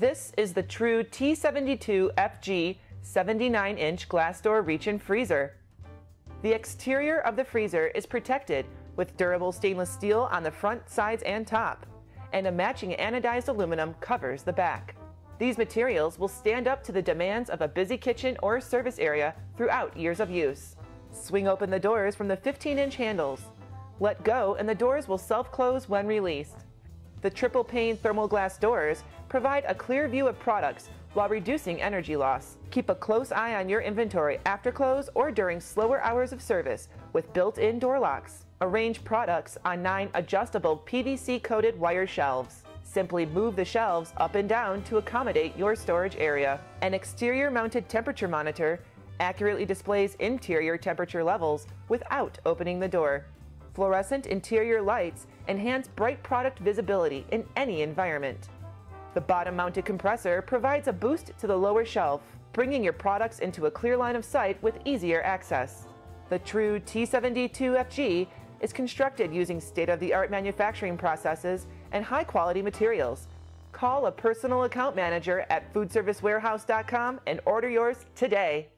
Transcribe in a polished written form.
This is the True T72FG 79-inch glass door reach-in freezer. The exterior of the freezer is protected with durable stainless steel on the front, sides, and top, and a matching anodized aluminum covers the back. These materials will stand up to the demands of a busy kitchen or service area throughout years of use. Swing open the doors from the 15-inch handles. Let go and the doors will self-close when released. The triple-pane thermal glass doors provide a clear view of products while reducing energy loss. Keep a close eye on your inventory after close or during slower hours of service with built-in door locks. Arrange products on 9 adjustable PVC-coated wire shelves. Simply move the shelves up and down to accommodate your storage area. An exterior-mounted temperature monitor accurately displays interior temperature levels without opening the door. Fluorescent interior lights enhance bright product visibility in any environment. The bottom-mounted compressor provides a boost to the lower shelf, bringing your products into a clear line of sight with easier access. The True T72FG is constructed using state-of-the-art manufacturing processes and high-quality materials. Call a personal account manager at FoodServiceWarehouse.com and order yours today.